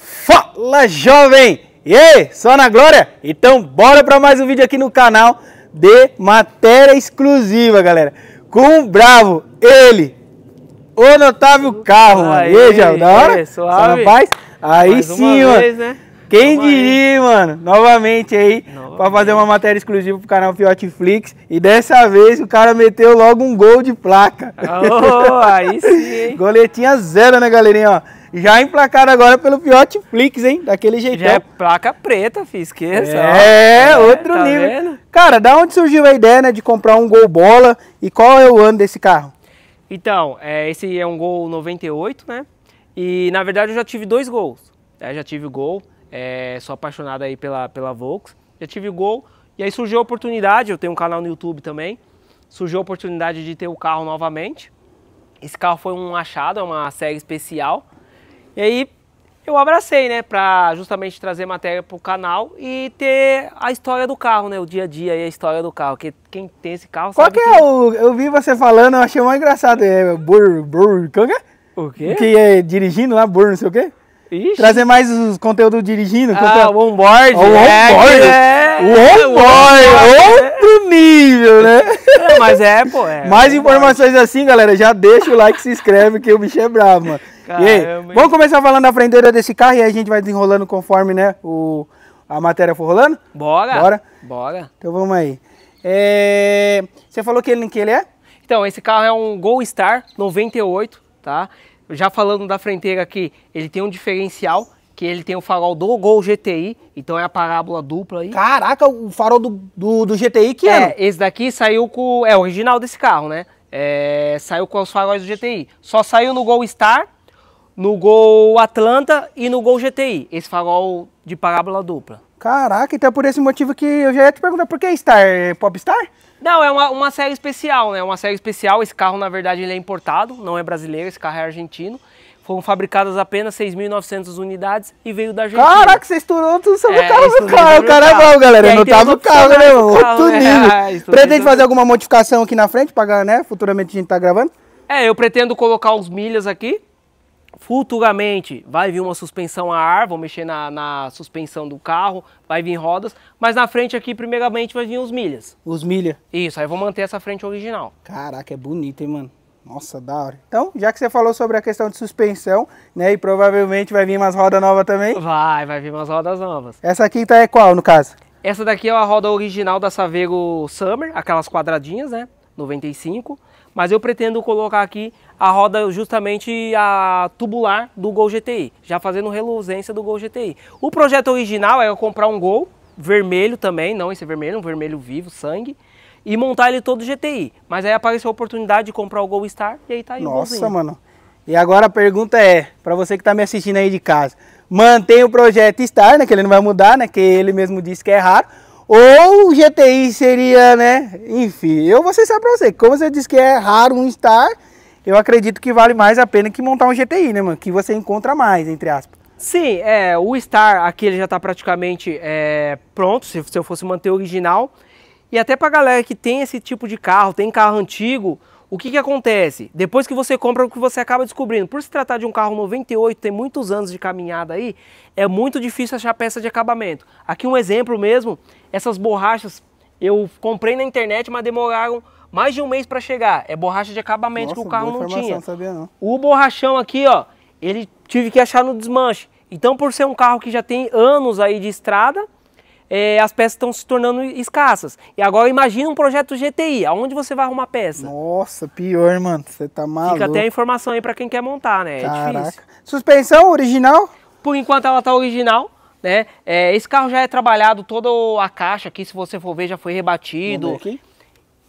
Fala, jovem! E aí, só na glória? Então bora para mais um vídeo aqui no canal de matéria exclusiva, galera. Com o bravo, ele, o Notável Carro, mano. E aí, Jal, da hora? Suave. Aí sim, mano. Vez, né? Quem diria, mano, novamente aí, para fazer uma matéria exclusiva pro canal Fiotflix. E dessa vez o cara meteu logo um gol de placa. Oh, aí sim, hein? Goletinha zero, né, galerinha? Ó, já emplacado agora pelo Fiotflix, hein? Daquele jeitão. Já é placa preta, filho, esqueça. É, outro tá nível. Vendo? Cara, da onde surgiu a ideia, né, de comprar um Gol bola? E qual é o ano desse carro? Então, esse é um Gol 98, né? E, na verdade, eu já tive dois Gols. Eu já tive o Gol. Sou apaixonado aí pela Volks, já tive o Gol, e aí surgiu a oportunidade, eu tenho um canal no YouTube também, surgiu a oportunidade de ter o carro novamente. Esse carro foi um achado, é uma série especial, e aí eu abracei, né, pra justamente trazer matéria pro canal e ter a história do carro, né, o dia a dia e a história do carro, que quem tem esse carro sabe. Qual que é o... Eu vi você falando, eu achei mais engraçado, o quê? Que é dirigindo lá, não sei o quê? Ixi. Trazer mais os conteúdos dirigindo. Ah, o onboard. O onboard. Outro nível, né? É, mas pô. Mais informações assim, galera, já deixa o like, se inscreve, que o bicho é bravo, mano. Caramba, e aí, vamos começar falando da frendeira desse carro e aí a gente vai desenrolando conforme, né, a matéria for rolando? Bora. Bora. Então vamos aí. Você falou que ele é? Então, esse carro é um Gol Star 98, tá? Já falando da frenteira aqui, ele tem um diferencial, que ele tem o farol do Gol GTI, então é a parábola dupla aí. Caraca, o farol do GTI que é? Esse daqui saiu com... É o original desse carro, né? Saiu com os faróis do GTI. Só saiu no Gol Star, no Gol Atlanta e no Gol GTI, esse farol de parábola dupla. Caraca, então é por esse motivo que eu já ia te perguntar, por que Star? É Popstar? Não, é uma série especial, né? Uma série especial. Esse carro, na verdade, ele é importado, não é brasileiro, esse carro é argentino. Foram fabricadas apenas 6.900 unidades e veio da Argentina. Caraca, você estourou tudo sobre o carro do carro. O cara é bom, galera. Não tava o carro, né? Outro nível. Pretende fazer alguma modificação aqui na frente, pagar, né? Futuramente a gente tá gravando? Eu pretendo colocar uns milhas aqui. Futuramente vai vir uma suspensão a ar, vou mexer na suspensão do carro, vai vir rodas, mas na frente aqui primeiramente vai vir os milhas. Os milhas? Isso, aí vou manter essa frente original. Caraca, é bonito, hein, mano? Nossa, da hora. Então, já que você falou sobre a questão de suspensão, né, e provavelmente vai vir umas rodas novas também? Vai vir umas rodas novas. Essa aqui tá qual, no caso? Essa daqui é a roda original da Saveiro Summer, aquelas quadradinhas, né, 95. Mas eu pretendo colocar aqui a roda justamente a tubular do Gol GTI, já fazendo reluzência do Gol GTI. O projeto original era eu comprar um Gol vermelho também, não esse vermelho, um vermelho vivo, sangue, e montar ele todo GTI. Mas aí apareceu a oportunidade de comprar o Gol Star e aí tá aí. Nossa, o Golzinho, mano. E agora a pergunta é, para você que tá me assistindo aí de casa, mantém o projeto Star, né, que ele não vai mudar, né, que ele mesmo disse que é raro. Ou o GTI seria, né? Enfim, eu vou cessar pra você. Como você disse que é raro um Star, eu acredito que vale mais a pena que montar um GTI, né, mano? Que você encontra mais, entre aspas. Sim, o Star aqui ele já tá praticamente pronto, se eu fosse manter o original. E até pra galera que tem esse tipo de carro, tem carro antigo, o que que acontece? Depois que você compra, o que você acaba descobrindo, por se tratar de um carro 98, tem muitos anos de caminhada aí, é muito difícil achar peça de acabamento. Aqui um exemplo mesmo... Essas borrachas eu comprei na internet, mas demoraram mais de um mês para chegar. É borracha de acabamento. Nossa, que o carro não tinha. Não sabia, não. O borrachão aqui, ó, ele tive que achar no desmanche. Então, por ser um carro que já tem anos aí de estrada, as peças estão se tornando escassas. E agora imagina um projeto GTI, aonde você vai arrumar peça? Nossa, pior, mano. Você tá maluco. Fica até a informação aí para quem quer montar, né? Caraca. É difícil. Suspensão original? Por enquanto ela tá original. Né? Esse carro já é trabalhado, toda a caixa aqui, se você for ver, já foi rebatido. Aqui.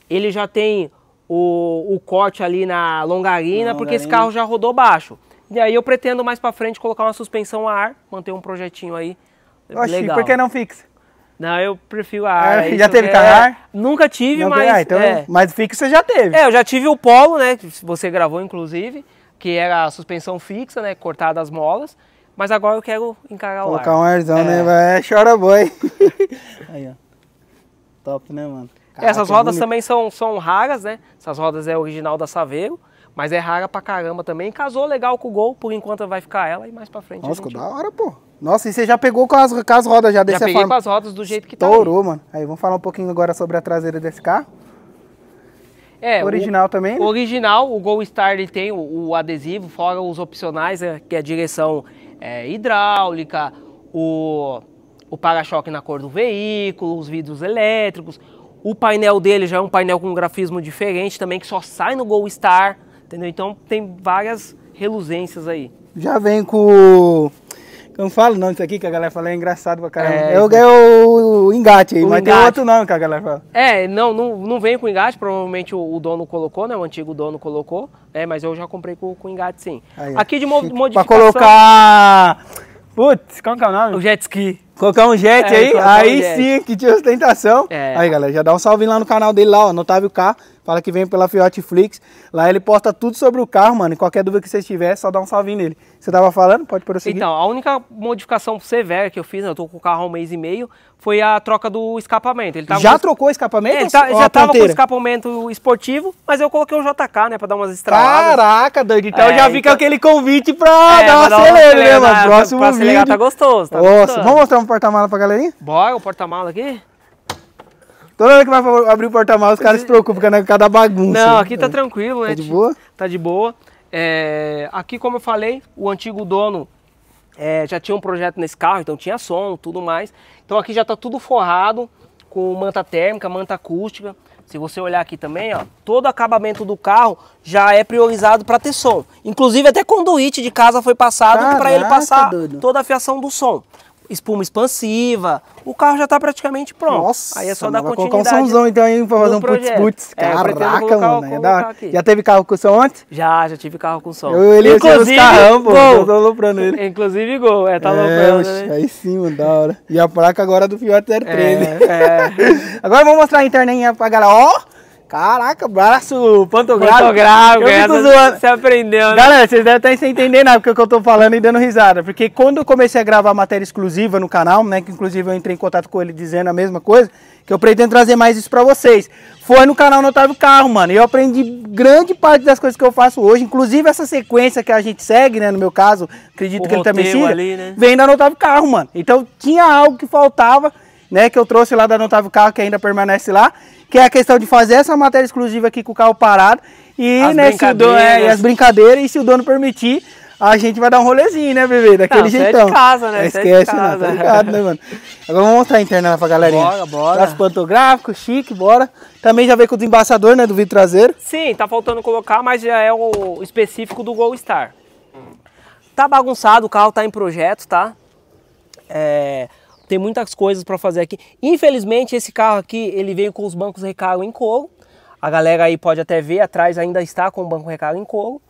Ele já tem o corte ali na longarina, porque esse carro já rodou baixo. E aí eu pretendo mais pra frente colocar uma suspensão a ar, manter um projetinho aí. Oxi, legal. Por que não fixa? Não, eu prefiro a ar. Já teve carro a ar? Nunca tive, mas... então, mas fixa já teve. Eu já tive o Polo, né, que você gravou inclusive, que era a suspensão fixa, né, cortada as molas. Mas agora eu quero encarar o ar. Colocar um arzão, né? Vai, chora boi. Aí, ó. Top, né, mano? Caraca, essas rodas também são raras, né? Essas rodas é original da Saveiro. mas é rara pra caramba também. Casou legal com o Gol, por enquanto vai ficar ela e mais pra frente. Nossa, gente... da hora, pô. Nossa, e você já pegou com as rodas já desse forma? Já peguei com as rodas do jeito que tá. Estourou, mano. Aí, vamos falar um pouquinho agora sobre a traseira desse carro. É, original também, né? Original, o Gol Star ele tem o adesivo, fora os opcionais, né, que é a direção hidráulica, o para-choque na cor do veículo, os vidros elétricos. O painel dele já é um painel com grafismo diferente também, que só sai no Gol Star, entendeu? Então tem várias reluzências aí. Já vem com... Eu não falo o nome disso aqui, que a galera fala é engraçado pra caramba. É o engate aí, mas engate. Tem outro nome que a galera fala. É, não vem com engate, provavelmente o dono colocou, né? O antigo dono colocou, né? Mas eu já comprei com engate sim. Aí, aqui de modificação... Pra colocar... Putz, qual que é o nome? O jet ski. Colocar um jet aí sim, que tinha ostentação. É. Aí, galera, já dá um salve lá no canal dele, lá, ó, Otávio K. Fala que vem pela Fiotflix. Lá ele posta tudo sobre o carro, mano. E qualquer dúvida que você tiver, só dá um salve nele. Você tava falando? Pode prosseguir. Então, a única modificação severa que eu fiz, né, eu tô com o carro há 1,5 meses, foi a troca do escapamento. Ele tava já trocou o escapamento? É, já tava com o escapamento esportivo, mas eu coloquei um JK, né, pra dar umas estraladas. Caraca, doido. Então já vi que é aquele convite pra dar uma acelera, né, mano? Próximo vídeo. Pra acelerar tá gostoso, tá gostoso. Vamos mostrar um porta-mala pra galerinha? Bora, o porta-mala aqui. Toda hora que vai abrir o porta-mala, os caras se preocupam com cada bagunça. Não, aqui tá tranquilo, né? Tá de boa? Tá de boa. É, aqui, como eu falei, o antigo dono já tinha um projeto nesse carro, então tinha som, tudo mais. Então aqui já tá tudo forrado com manta térmica, manta acústica. Se você olhar aqui também, ó, todo acabamento do carro já é priorizado para ter som. Inclusive até conduíte de casa foi passado para ele passar toda a fiação do som. Espuma expansiva, o carro já tá praticamente pronto. Nossa, aí é só dar continuidade. Colocar um somzão então aí pra fazer um putz-putz. Caraca, mano. Já teve carro com som antes? Já tive carro com som. Ele inclusive, carrão, pô, eu tô aloprando ele. Inclusive Gol, tá aloprando, né? Aí sim, mano, da hora. E a placa agora é do fiot013. Agora vamos mostrar a internet pra galera, ó. Caraca, braço pantográfico. Você aprendeu, né? Galera, vocês devem estar sem entender nada porque eu tô falando e dando risada. Porque quando eu comecei a gravar matéria exclusiva no canal, né? Que inclusive eu entrei em contato com ele dizendo a mesma coisa, que eu pretendo trazer mais isso pra vocês. Foi no canal Notável Carro, mano. E eu aprendi grande parte das coisas que eu faço hoje. Inclusive essa sequência que a gente segue, né? No meu caso, acredito que ele também siga. Né? Vem da Notável Carro, mano. Então tinha algo que faltava, né? Que eu trouxe lá da Notável Carro, que ainda permanece lá. Que é a questão de fazer essa matéria exclusiva aqui com o carro parado. E as brincadeiras. E se o dono permitir, a gente vai dar um rolezinho, né, bebê? Daquele jeitão. É de casa, né? Esquece, não. Tá ligado, né, mano? Agora vamos mostrar a interna pra galerinha. Bora. Traço pantográfico, chique, bora. Também já veio com o desembaçador, né, do vidro traseiro. Sim, tá faltando colocar, mas já é o específico do Gol Star. Tá bagunçado, o carro tá em projeto, tá? Tem muitas coisas para fazer aqui. Infelizmente, esse carro aqui, ele veio com os bancos recargo em couro. A galera aí pode até ver, atrás ainda está com o banco recargo em couro.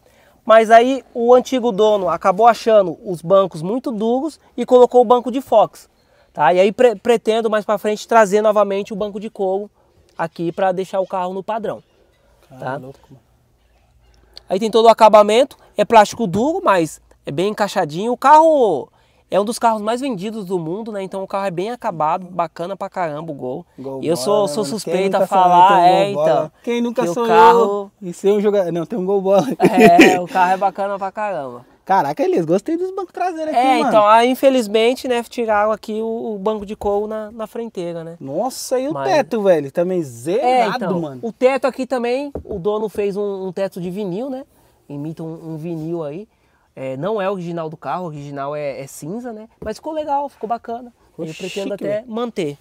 Mas aí o antigo dono acabou achando os bancos muito duros e colocou o banco de Fox. Tá? E aí pretendo mais para frente trazer novamente o banco de couro aqui para deixar o carro no padrão. Tá? Aí tem todo o acabamento. É plástico duro, mas é bem encaixadinho. O carro... é um dos carros mais vendidos do mundo, né? Então o carro é bem acabado, bacana pra caramba o Gol. E eu sou suspeito a falar, então. Quem nunca sonhou em ser um jogador... Não, tem um Gol Bola. O carro é bacana pra caramba. Caraca, Elias, gostei dos bancos traseiros aqui, mano. Então, aí, infelizmente, né, tiraram aqui o banco de couro na frenteira, né? Nossa, e o teto, velho? Também zerado, mano. O teto aqui também, o dono fez um teto de vinil, né? Imita um vinil aí. Não é original do carro, o original é cinza, né? Mas ficou legal, ficou bacana. Eu pretendo até manter.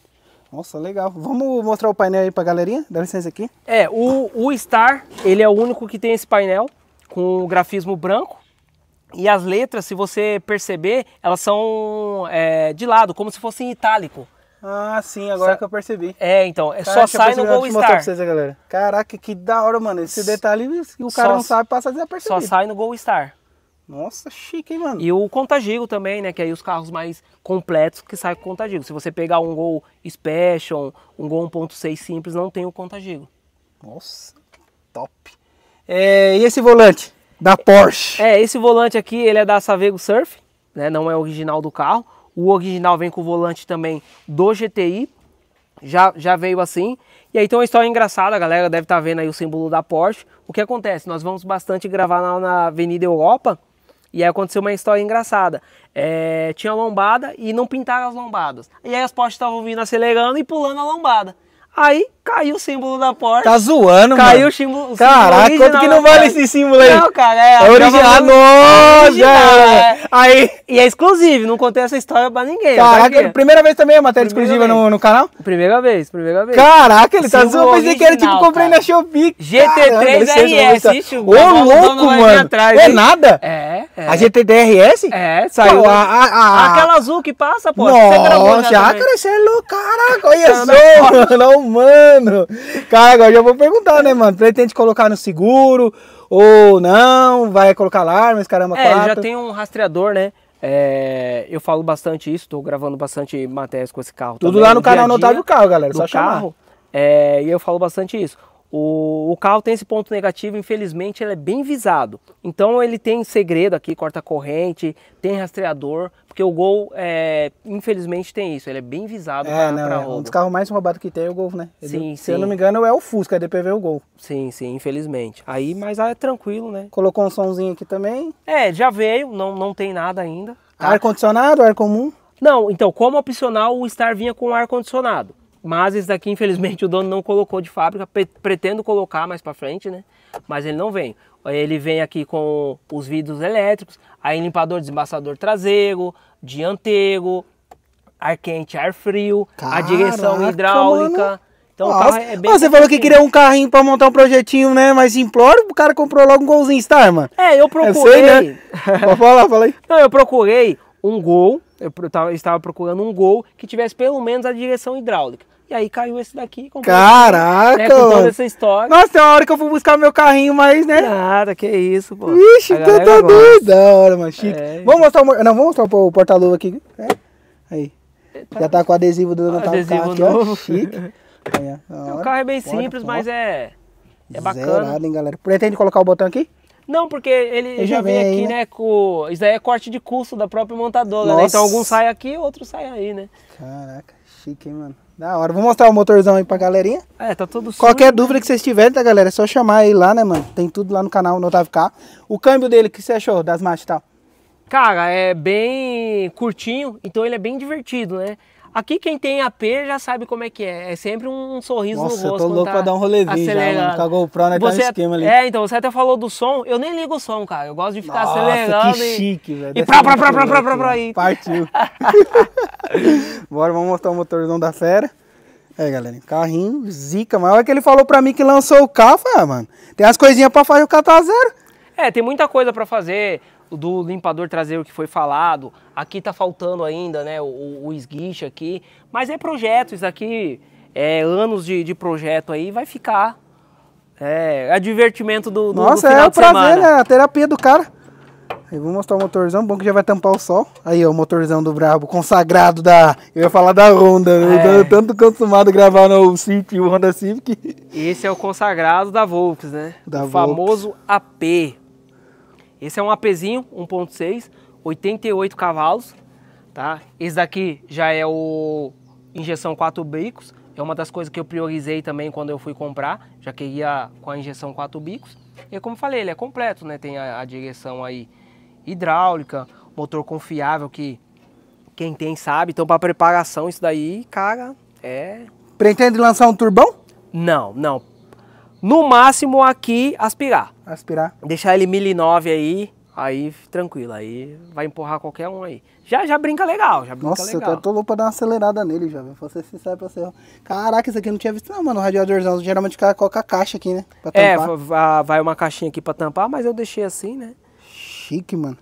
Nossa, legal. Vamos mostrar o painel aí pra galerinha? Dá licença aqui. O Star, ele é o único que tem esse painel com o grafismo branco. E as letras, se você perceber, elas são de lado, como se fosse em itálico. Ah, sim, agora que eu percebi. Então, só sai no Gol Star. Pra vocês, galera. Caraca, que da hora, mano. Esse detalhe, o cara não sabe, passa desapercebido. Só sai no Gol Star. Nossa, chique, hein, mano? E o conta-giro também, né? Que aí os carros mais completos que saem com conta-giro. Se você pegar um Gol Special, um Gol 1.6 simples, não tem o conta-giro. Nossa, top! E esse volante da Porsche? Esse volante aqui, ele é da Saveiro Surf, né? Não é original do carro. O original vem com o volante também do GTI. já veio assim. E aí tem uma história engraçada, a galera deve estar vendo aí o símbolo da Porsche. O que acontece? Nós vamos bastante gravar na Avenida Europa. E aí aconteceu uma história engraçada. Tinha lombada e não pintaram as lombadas. E aí as Porsche estavam vindo acelerando e pulando a lombada. Aí caiu o símbolo da Porsche. Tá zoando, caiu, mano. Caiu o símbolo. Caraca, quanto que não vale esse símbolo aí? Não, cara, é original. Nossa! É. Aí. E é exclusivo, não contei essa história pra ninguém. Caraca, primeira vez também a matéria exclusiva no canal? Primeira vez. Caraca, ele tá zoando. Pensei que era tipo comprei na Shopee. GT3RS. Ô, louco, mano. É nada? É. A GT3RS? É, saiu. Aquela azul que passa, pô. Nossa, cara, você é louco. Caraca, olha só, mano. Mano, cara, agora já vou perguntar, né, mano? Pretende colocar no seguro ou não? Vai colocar alarmes, caramba, já tem um rastreador, né? Eu falo bastante isso, tô gravando bastante matérias com esse carro. Tudo também, lá no canal Notável Carro, galera, só chamar. E eu falo bastante isso. O carro tem esse ponto negativo, infelizmente ele é bem visado. Então ele tem segredo aqui, corta corrente, tem rastreador, porque o Gol, infelizmente tem isso, ele é bem visado para roubo. Um dos carros mais roubados que tem é o Gol, né? Se eu não me engano é o Fusca, é DPV o Gol. Sim, infelizmente. Aí, mas é tranquilo, né? Colocou um somzinho aqui também? Já veio, não tem nada ainda. Tá? Ar-condicionado, ar comum? Não, então como opcional o Star vinha com ar-condicionado. Mas esse daqui, infelizmente, o dono não colocou de fábrica. Pretendo colocar mais pra frente, né? Mas ele não vem. Ele vem aqui com os vidros elétricos, aí limpador, desembaçador traseiro, dianteiro, ar quente, ar frio, a direção hidráulica. Mano. Então o carro é bem... Você falou que queria um carrinho pra montar um projetinho, né? Mas imploro, o cara comprou logo um Golzinho Star, mano. Eu procurei... Eu sei, né? fala aí. Não, eu procurei um Gol, eu estava procurando um Gol que tivesse pelo menos a direção hidráulica. E aí caiu esse daqui. Caraca! Com toda essa história. Nossa, tem uma hora que eu fui buscar meu carrinho, mas, né? Nada, que isso, pô. Vixe, tu tá doido. Da hora, mano. Chique. Vamos mostrar o porta-luva aqui. Aí. Já tá com o adesivo do Notável Carro aqui, ó. Chique. O carro é bem simples, mas é bacana. Zerado, hein, galera. Pretende colocar o botão aqui? Não, porque ele já vem aqui, né? Isso daí é corte de custo da própria montadora, né? Então alguns saem aqui, outros saem aí, né? Caraca, chique, hein, mano. Da hora. Vou mostrar o motorzão aí pra galerinha. Tá tudo sujo. Qualquer dúvida que vocês tiverem, tá, galera? É só chamar aí lá, né, mano? Tem tudo lá no canal Notável K. O câmbio dele, o que você achou das marchas e tal? Cara, é bem curtinho, então ele é bem divertido, né? Aqui quem tem AP já sabe como é que é. É sempre um sorriso no rosto. Nossa, eu tô louco pra dar um rolezinho já, com a GoPro, né? Tá no esquema ali. Então, você até falou do som. Eu nem ligo o som, cara. Eu gosto de ficar acelerando. Que chique, velho. E pra aí. Partiu. Bora, vamos mostrar o motorzão da fera. Galerinha, carrinho, zica. Mas a hora que ele falou pra mim que lançou o carro, falei, mano, tem as coisinhas pra fazer, o carro tá zero. Tem muita coisa pra fazer. Do limpador traseiro que foi falado, aqui tá faltando ainda, né, o esguicho aqui, mas é projeto, isso aqui é anos de projeto aí, vai ficar, divertimento do final de semana. Nossa, é o prazer, né, a terapia do cara. Eu vou mostrar o motorzão, bom que já vai tampar o sol. Aí, ó, o motorzão do brabo, consagrado da... Eu ia falar da Honda, eu tô tanto acostumado a gravar no Civic, o Honda Civic. Esse é o consagrado da Volks, né, o famoso AP. Esse é um APzinho 1.6, 88 cavalos, tá? Esse daqui já é o injeção 4 bicos, é uma das coisas que eu priorizei também quando eu fui comprar, já queria com a injeção 4 bicos. E como eu falei, ele é completo, né? Tem a direção aí hidráulica, motor confiável que quem tem sabe. Então para preparação isso daí, cara, Pretende lançar um turbão? Não. No máximo aqui, aspirar. Aspirar. Deixar ele 1.009 aí tranquilo, aí vai empurrar qualquer um aí. Já brinca legal, Nossa, eu tô louco pra dar uma acelerada nele já, velho. Pra ser sincero, pra ser... Caraca, isso aqui eu não tinha visto não, mano. O radiadorzão geralmente coloca a caixa aqui, né? Pra tampar. Vai uma caixinha aqui pra tampar, mas eu deixei assim, né? Chique, mano.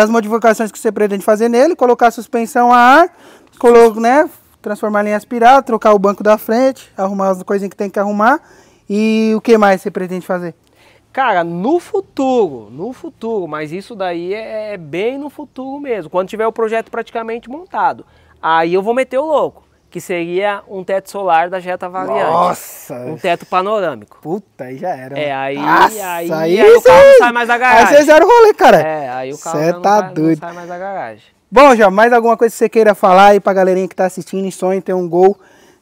As modificações que você pretende fazer nele, colocar a suspensão a ar, né? Transformar em aspirar, trocar o banco da frente, arrumar as coisinhas que tem que arrumar. E o que mais você pretende fazer? Cara, no futuro, mas isso daí é bem no futuro mesmo. Quando tiver o projeto praticamente montado, aí eu vou meter o louco, que seria um teto solar da Jetta Variante. Nossa! Um teto panorâmico. Puta, aí já era. Mano. Aí o carro não sai mais da garagem. Aí vocês eram o rolê, cara. Aí o carro não sai mais da garagem. Bom, já mais alguma coisa que você queira falar aí pra galerinha que tá assistindo e sonha em ter um Gol?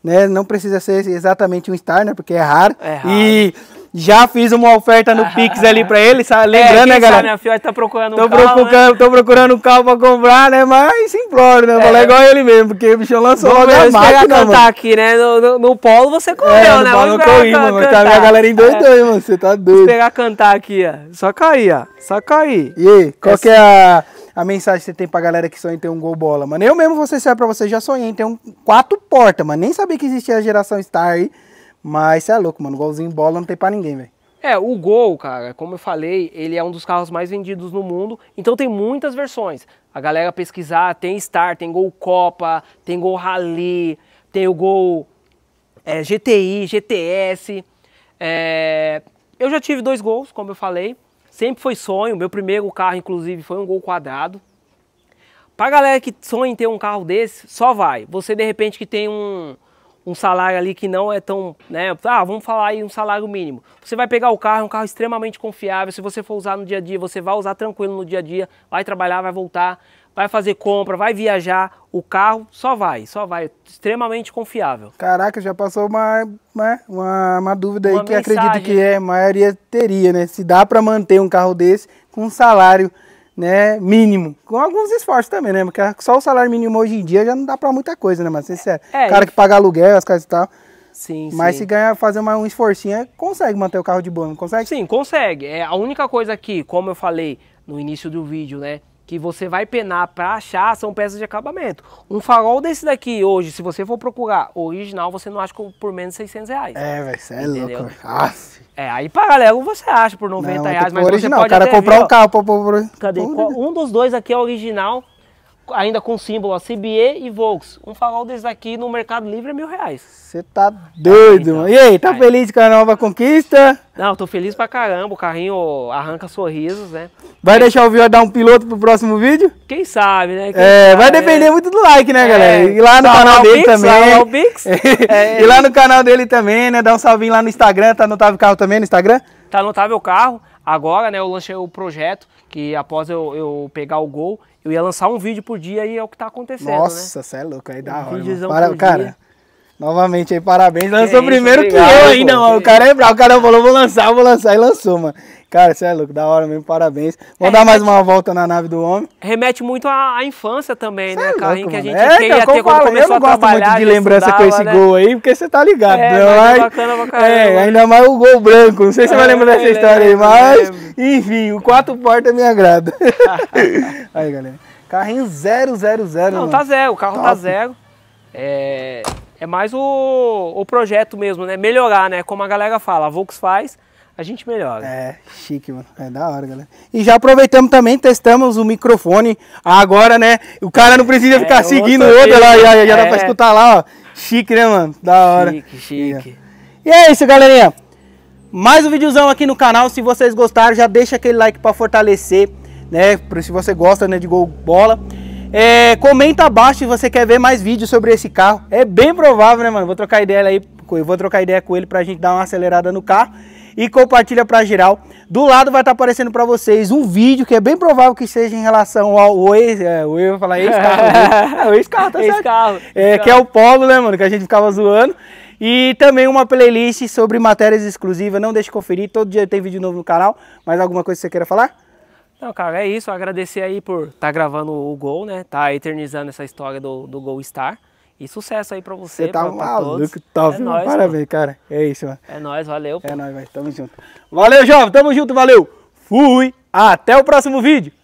né? Não precisa ser exatamente um Star, né? Porque é raro. É raro. E já fiz uma oferta no Pix ali pra ele, sabe? Lembrando, né, galera? Minha filha tá procurando um carro, tô procurando um carro pra comprar, né? Mas imploro, né? Falei igual ele mesmo, porque o bichão lançou logo a máquina, mano. Aqui, né? No polo você correu, né? No polo eu corri, mano. Tá a galera endoidando, mano. Você tá doido. Se pegar cantar aqui, ó. Só cair, ó. Só cair. E aí, qual que é a mensagem que você tem pra galera que sonha em ter um Gol Bola, mano? Eu mesmo, vou ser sério pra você, já sonhei em ter um 4 portas, mano. Nem sabia que existia a geração Star aí. Mas você é louco, mano. Golzinho bola não tem pra ninguém, velho. É, o Gol, cara, como eu falei, ele é um dos carros mais vendidos no mundo. Então tem muitas versões. A galera pesquisar, tem Star, tem Gol Copa, tem Gol Rally, tem o Gol GTI, GTS. Eu já tive 2 Gols, como eu falei. Sempre foi sonho. Meu primeiro carro, inclusive, foi um Gol quadrado. Pra galera que sonha em ter um carro desse, só vai. Você, de repente, que tem um salário ali que não é tão, né, vamos falar aí um salário mínimo. Você vai pegar o carro, é um carro extremamente confiável, se você for usar no dia a dia, você vai usar tranquilo no dia a dia, vai trabalhar, vai voltar, vai fazer compra, vai viajar, o carro só vai, extremamente confiável. Caraca, já passou uma dúvida aí, uma que mensagem, acredito que a maioria teria, né, se dá para manter um carro desse com um salário, né, mínimo, com alguns esforços também, né, porque só o salário mínimo hoje em dia já não dá pra muita coisa, né, mas sincero, cara que paga aluguel, as coisas e tal, mas se ganhar, fazer um esforcinho, consegue manter o carro de boa, não consegue? Sim, consegue, é a única coisa aqui, como eu falei no início do vídeo, né, que você vai penar pra achar, são peças de acabamento. Um farol desse daqui hoje, se você for procurar original, você não acha por menos de R$600. É, velho, você é louco, aí pra galera você acha por R$90, mas original, você pode até comprar um carro pra... Cadê? Um dos dois aqui é original, ainda com símbolo, ó, CBE e Volks. Um farol desse daqui no Mercado Livre é R$1.000. Você tá doido, mano. E aí, tá feliz com a nova conquista? Não, tô feliz pra caramba, o carrinho arranca sorrisos, né? Vai deixar o Fiot dar um piloto pro próximo vídeo? Quem sabe, né? Vai depender muito do like, né, galera? E lá no canal dele também. E lá no canal dele também, né? Dá um salvinho lá no Instagram, tá no Notável Carro também no Instagram? Tá no Notável Carro. Agora, né, eu lancei o projeto, que após eu pegar o Gol, eu ia lançar um vídeo por dia e é o que tá acontecendo, né? Nossa, você é louco, aí dá hora, cara. Novamente aí, parabéns, lançou primeiro que eu ainda, mano. O cara é bravo, o cara falou, vou lançar, e lançou, mano. Cara, você é louco, da hora mesmo, parabéns. Vamos dar mais uma volta na nave do homem. Remete muito à infância também, né, carrinho que a gente queria ter quando começou a trabalhar. Eu gosto muito de lembrança com esse Gol aí, porque você tá ligado. É bacana pra caramba. É, ainda mais o Gol branco, não sei se você vai lembrar dessa história aí, mas enfim, o 4 portas me agrada. Aí, galera, carrinho 000. Não, tá zero, o carro tá zero. É mais o projeto mesmo, né? Melhorar, né? Como a galera fala, a Volks faz, a gente melhora. É, chique, mano. É da hora, galera. E já aproveitamos também, testamos o microfone. Agora, né? O cara não precisa ficar seguindo o outro lá, já dá pra escutar lá, ó. Chique, né, mano? Da hora. Chique, chique. E é isso, galerinha. Mais um videozão aqui no canal. Se vocês gostaram, já deixa aquele like pra fortalecer, né? Se você gosta, né, de Gol Bola. Comenta abaixo se você quer ver mais vídeos sobre esse carro. É bem provável, né, mano? Eu vou trocar ideia com ele pra gente dar uma acelerada no carro. E compartilha pra geral. Do lado vai estar aparecendo pra vocês um vídeo que é bem provável que seja em relação ao ex-carro, tá certo? Que é o Polo, né, mano? Que a gente ficava zoando. E também uma playlist sobre matérias exclusivas. Não deixe de conferir. Todo dia tem vídeo novo no canal. Mais alguma coisa que você queira falar? Não, cara, é isso. Agradecer aí por estar gravando o Gol, né? Tá eternizando essa história do Gol Star. E sucesso aí pra você. Você tá maluco, top. É nóis, parabéns, cara. É isso, mano. É nóis, valeu. Pô. É nóis, velho. Tamo junto. Valeu, jovem. Tamo junto, valeu. Fui. Até o próximo vídeo.